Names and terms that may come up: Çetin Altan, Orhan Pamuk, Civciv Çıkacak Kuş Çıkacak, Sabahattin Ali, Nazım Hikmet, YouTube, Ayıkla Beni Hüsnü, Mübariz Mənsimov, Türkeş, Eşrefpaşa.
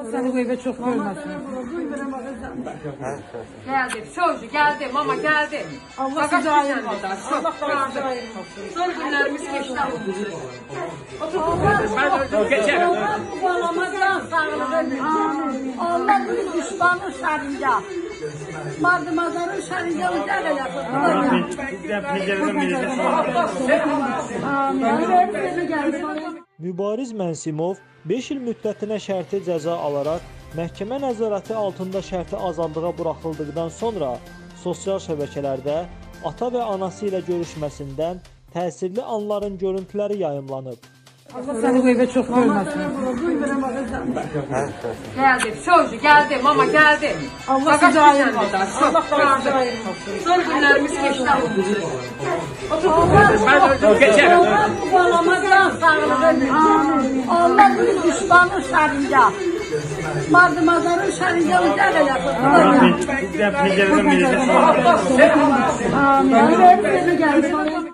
Allah seni bu evde çok görmesin. Geldi, çocuğu geldi, mama geldi. Allah sizi ayırmadı. Allah sizi ayırmadı. Zor günlerimiz geçti. Allah bu balamazdan sarılır. Allah bu düşmanın sarınca. Mardımazların sarınca uca gelir. Mübariz Mənsimov 5 il müddətinə şərti cəza alaraq məhkəmə nəzarəti altında şərti azadlığa buraxıldıqdan sonra sosial şəbəkələrdə ata və anası ilə görüşməsindən təsirli anların görüntüləri yayımlanıb. Allah səni bu evə çox görməsin. Gəldi, çocuğu gəldi, mama gəldi. Allah sizi ayırmadı. Allah sizi ayırmadı. Zor günlərimiz keçdi. Allah bu balamazdan sarılır. Allah bu düşmanın sarınca. Mardımazların sarınca uca gəlir. Allah sizi ayırmadı. Allah sizi ayırmadı.